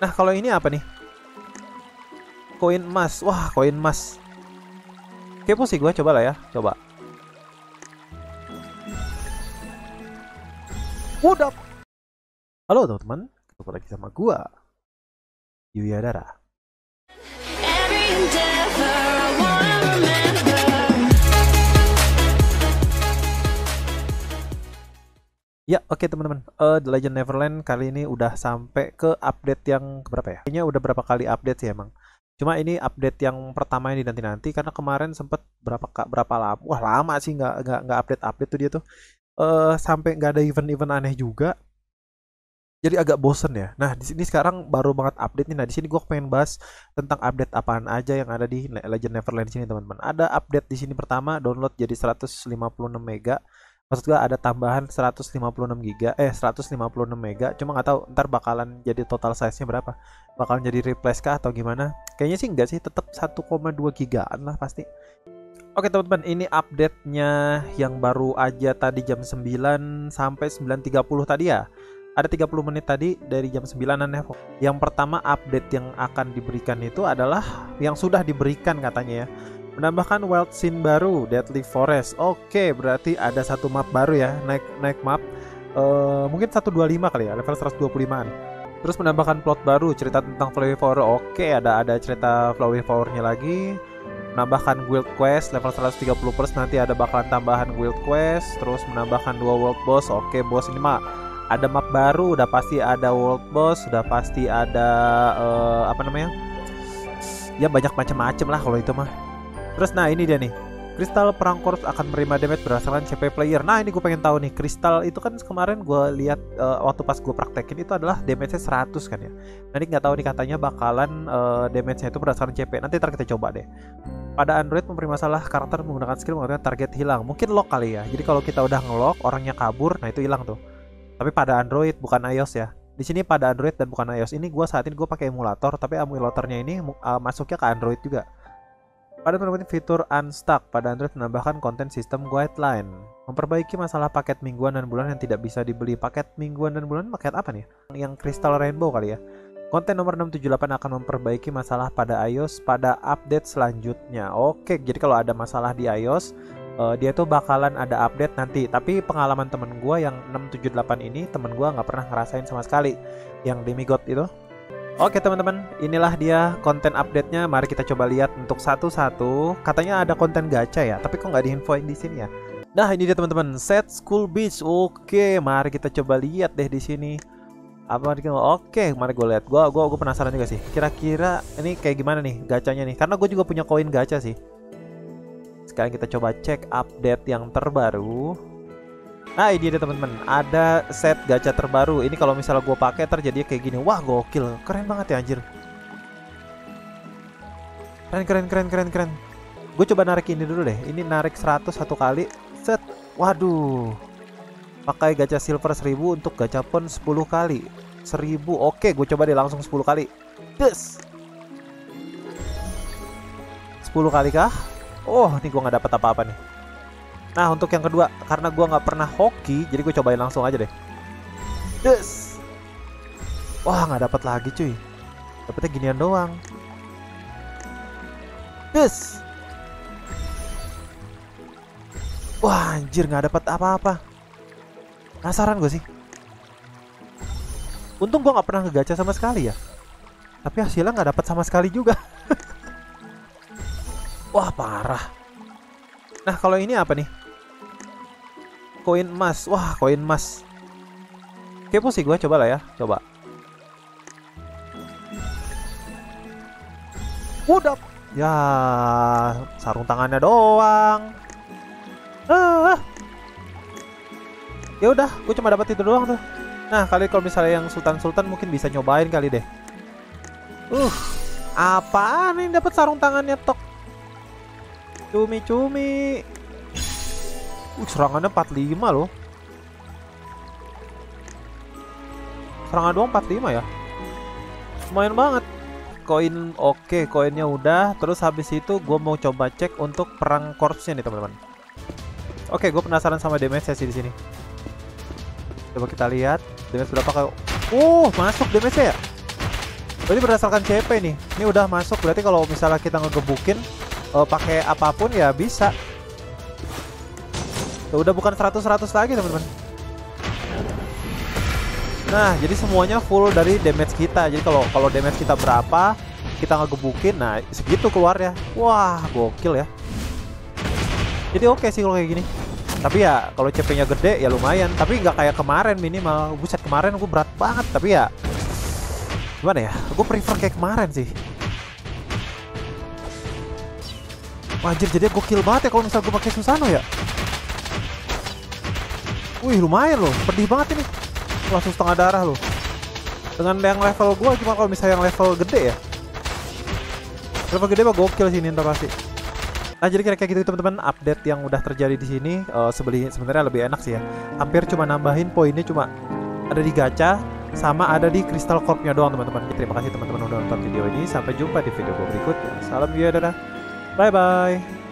Nah, kalau ini apa nih? Koin emas. Wah, koin emas. Kepo sih gue, coba lah ya. Coba. Udah. Halo teman-teman, ketemu lagi sama gue, Yuya Dara. Ya, oke teman-teman, The Legend Neverland kali ini udah sampai ke update yang keberapa ya? Kayaknya udah berapa kali update sih emang. Cuma ini update yang pertama yang dinanti-nanti, karena kemarin sempet berapa lama? Wah lama sih nggak update tuh dia tuh. Sampai nggak ada event-event aneh juga. Jadi agak bosen ya. Nah di sini sekarang baru banget update nih. Nah di sini gue pengen bahas tentang update apaan aja yang ada di Legend Neverland sini teman-teman. Ada update di sini pertama, download jadi 156 MB. Maksud gue ada tambahan 156 MB, cuma nggak tahu ntar bakalan jadi total size-nya berapa, bakalan jadi replace kah atau gimana. Kayaknya sih enggak sih, tetap 1,2 gigaan lah pasti. Oke teman-teman, ini update-nya yang baru aja tadi jam 9 sampai 9.30 tadi ya. Ada 30 menit tadi dari jam 9-an ya. Yang pertama update yang akan diberikan itu adalah yang sudah diberikan katanya ya. Menambahkan wild scene baru, Deadly Forest. Oke, berarti ada satu map baru ya, naik map. Mungkin 125 kali ya, level 125-an. Terus menambahkan plot baru, cerita tentang Flowery Forest. Oke, ada cerita Flowery Forest-nya lagi. Menambahkan guild quest level 130+, nanti ada bakalan tambahan guild quest. Terus menambahkan 2 world boss. Oke, boss ini mah ada map baru, udah pasti ada world boss, udah pasti ada apa namanya? Ya banyak macam-macam lah kalau itu mah. Terus nah ini dia nih, kristal perang korps akan menerima damage berdasarkan CP player. Nah ini gue pengen tahu nih, kristal itu kan kemarin gue lihat waktu pas gue praktekin itu adalah damage-nya 100 kan ya. Nanti nggak tahu nih katanya bakalan damage-nya itu berdasarkan CP. Nanti ntar kita coba deh. Pada Android memberi masalah karakter menggunakan skill mengatakan target hilang. Mungkin lock kali ya. Jadi kalau kita udah ngelock orangnya kabur, nah itu hilang tuh. Tapi pada Android bukan iOS ya. Di sini pada Android dan bukan iOS. Ini gue saat ini gue pakai emulator, tapi emulatornya ini masuknya ke Android juga. Pada penerbitan fitur Unstuck, pada Android menambahkan konten sistem guideline. Memperbaiki masalah paket mingguan dan bulan yang tidak bisa dibeli. Paket mingguan dan bulan, paket apa nih? Yang Crystal Rainbow kali ya. Konten nomor 678 akan memperbaiki masalah pada iOS pada update selanjutnya. Oke, jadi kalau ada masalah di iOS, dia tuh bakalan ada update nanti. Tapi pengalaman temen gue yang 678 ini, temen gue nggak pernah ngerasain sama sekali. Yang demigod itu. Oke teman-teman, inilah dia konten update-nya. Mari kita coba lihat untuk satu-satu. Katanya ada konten gacha ya, tapi kok nggak diinfoin di sini ya. Nah ini dia teman-teman, set school beach. Oke, mari kita coba lihat deh di sini. Apa? Oke, mari gue lihat. Gue penasaran juga sih. Kira-kira ini kayak gimana nih gacanya nih? Karena gue juga punya koin gacha sih. Sekarang kita coba cek update yang terbaru. Nah ini dia teman-teman, ada set gacha terbaru. Ini kalau misalnya gue pakai terjadi kayak gini. Wah gokil, keren banget ya anjir. Keren. Gue coba narik ini dulu deh. Ini narik 100 satu kali. Set. Waduh. Pakai gacha silver 1000 untuk gacha pon 10 kali. 1000. Oke, gue coba deh langsung 10 kali. Yes. 10 kali kah? Oh, ini gue nggak dapat apa-apa nih. Nah untuk yang kedua, karena gue nggak pernah hoki, jadi gue cobain langsung aja deh. Yes. Wah nggak dapat lagi cuy. Dapatnya ginian doang. Yes. Wah anjir nggak dapat apa-apa. Penasaran gue sih. Untung gue nggak pernah ngegacha sama sekali ya. Tapi hasilnya nggak dapat sama sekali juga. Wah parah. Nah kalau ini apa nih? Koin emas. Wah koin emas. Kepo sih gue, coba lah ya. Coba. Udah. Ya sarung tangannya doang. Ya udah, gue cuma dapat itu doang tuh. Nah kali kalau misalnya yang sultan-sultan mungkin bisa nyobain kali deh. Apaan ini dapat sarung tangannya tok? Cumi-cumi. Serangannya 45 loh. Serangan doang 45 ya. Lumayan banget. Koin oke, koinnya udah. Terus habis itu gue mau coba cek untuk perang korpsnya nih teman-teman. Oke, gue penasaran sama damage sih di sini. Coba kita lihat damage berapa. Masuk damage ya. Berarti berdasarkan CP nih. Ini udah masuk, berarti kalau misalnya kita ngegebukin pakai apapun ya bisa. Tuh, udah bukan 100-100 lagi teman-teman. Nah, jadi semuanya full dari damage kita. Jadi kalau damage kita berapa, kita ngegebukin, nah segitu keluarnya. Wah, gokil ya. Jadi oke sih kalau kayak gini. Tapi ya kalau CP-nya gede ya lumayan. Tapi nggak kayak kemarin minimal. Buset, kemarin gue berat banget. Tapi ya gimana ya, gue prefer kayak kemarin sih. Anjir, jadi gokil banget ya kalau misal gue pakai Susano ya. Wih, lumayan loh, pedih banget ini. Langsung setengah darah loh. Dengan yang level gue, cuma kalau misalnya yang level gede ya. Level gede mah gokil sih ini ntar pasti. Nah, jadi kira-kira gitu teman-teman update yang udah terjadi di sini. Sebenarnya lebih enak sih ya. Hampir cuma nambahin poinnya cuma ada di gacha sama ada di Crystal Corp-nya doang teman-teman. Terima kasih teman-teman udah nonton video ini. Sampai jumpa di video berikutnya. Salam Yuya Dara. Bye-bye.